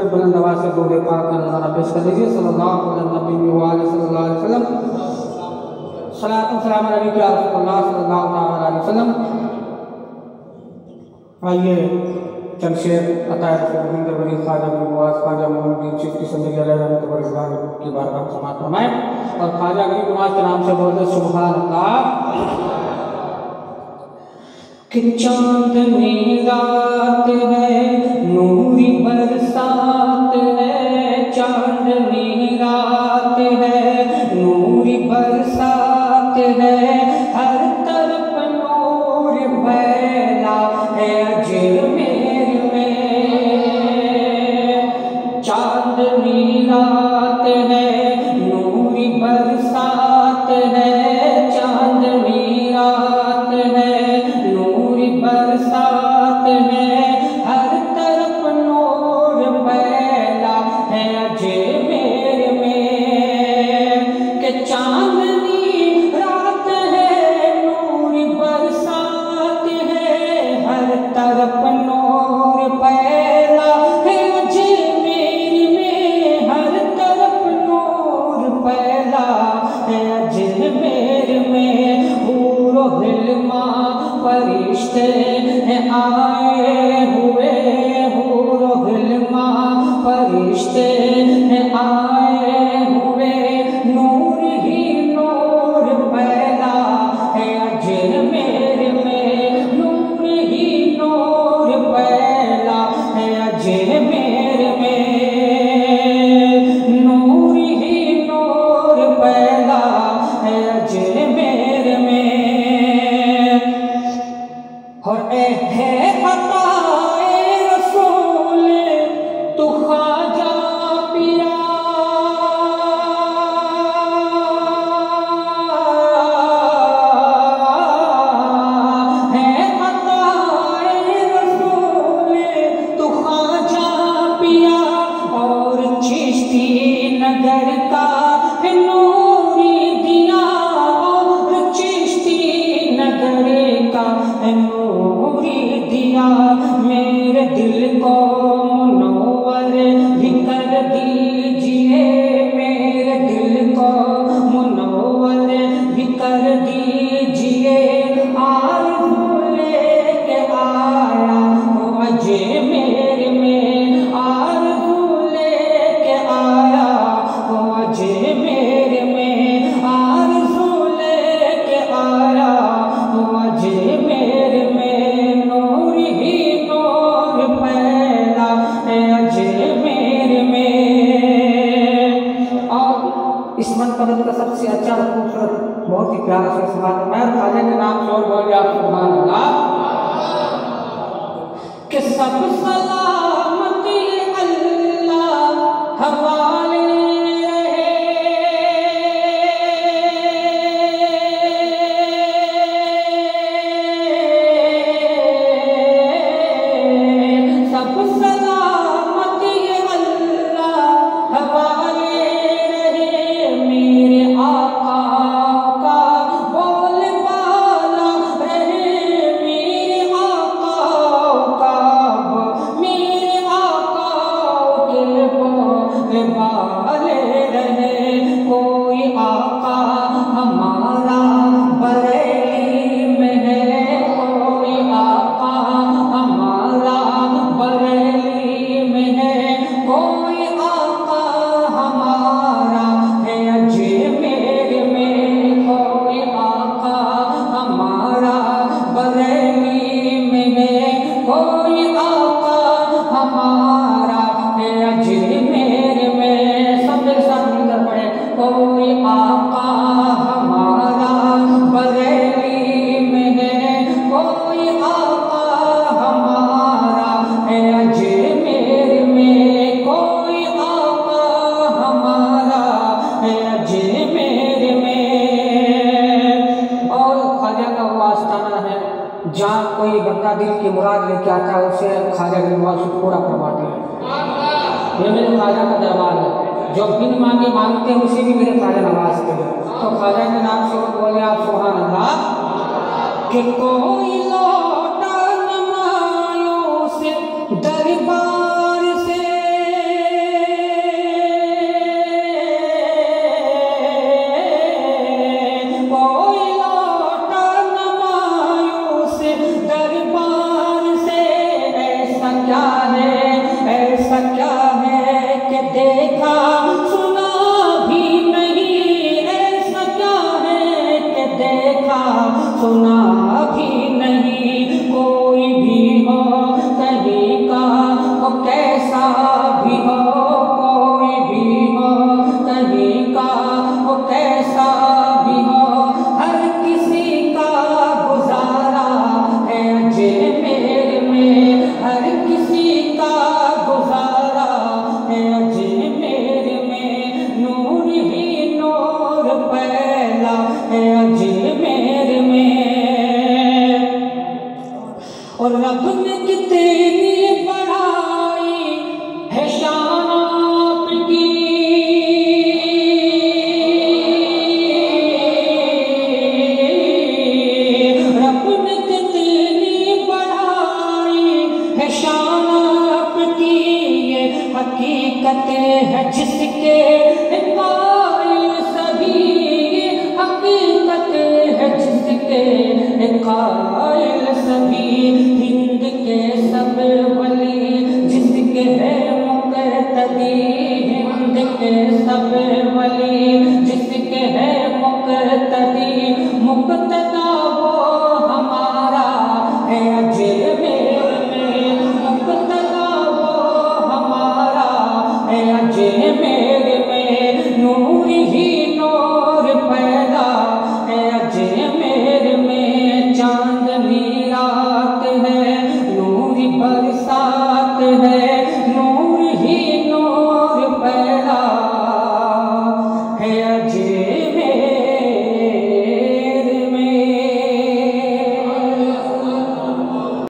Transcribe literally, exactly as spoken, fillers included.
फिर बुलंद आवाज से दौरे पाक का नजारा पेश कर लीजिए। सल्लल्लाहु अलैहि वसल्लम सलात व सलाम अलैहि वसल्लम। आइए जमशेद अतायर फरहिंद वली ख्वाजा मुआज ख्वाजा मोहम्मदी चिश्ती संजय रहमत वल्लाह की बारगाह में समात फरमाए और ख्वाजा की मुआज के नाम से बोलते सुभान अल्लाह। कि चांदनी रात है नूरी बरसात है, चांदनी रात है नूरी बरसात है, हर तरफ नूर फैला है अजमेर में। चांदनी रात है नूरी बरसात है, चांदनी रात है नूरी बरसात है, फरिश्ते हैं आए हुए हूर गुलमा, फरिश्ते हैं आए हुए, नूर ही नूर फैला है अजमेर में, नूर ही नूर फैला है अजमेर में, नूर ही नूर फैला है अजमेर में। और ए है अताए रसूल तू ख्वाजा पिया, है अताए रसूल तू ख्वाजा पिया, और चिश्ती नगर का नूरी दिया, और चिश्ती नगर का दिया, मेरे दिल को मुनव्वर भी कर दीजिए, मेरे दिल को मुनव्वर भी कर दीजिए, आरज़ू लेके आया हूँ अजमेर में, आरज़ू लेके आया हूँ अजमेर में, आरज़ू लेके आया हूँ अजमेर में। इस मन पदम का सबसे अच्छा और खूबसूरत बहुत ही प्यारा से समाज मैं खाजा के नाम से और बोल रहा हूँ सुभान अल्लाह। कि सब सलामती अल्लाह हवाले रहे, सब सलामती अल्लाह हवाले, जहाँ कोई बंदा दिल की मुराद लेके आता है उसे ख्वाजा की मुराद से पूरा करवाते हैं। ये मेरे ख्वाजा का दरबार है, जो बिन मांगे मांगते हैं उसे भी मेरे ख्वाजा नवाजते हैं। तो ख्वाजा के नाम से बोले आप सुभान अल्लाह। कि कोई लौटा न मायूस दरबार से, क्या है कि देखा सुना भी नहीं, ऐसा क्या है कि देखा सुना भी नहीं। कोई भी हो कहीं का वो कैसा भी हो, कोई भी हो कहीं का वो कैसा भी हो। हर किसी का गुजारा है अजमेर में, हर किसी का गुजारा है अजमेर में। नूर ही नूर पैला है अजमेर में। और रब ने कितनी बढ़ाई है शान आपकी, रब ने कितनी बढ़ाई है शान आपकी। ये हकीकत है जिसके कायल सभी, हकीकत है जिसके कायल सभी। हिंद के सब वली जिसके है मुक़तदी, हिंद के सब वली जिसके है मुक़तदी। मुक़तदा वो हमारा है अजमेर में, मुक़तदा वो हमारा है अजमेर।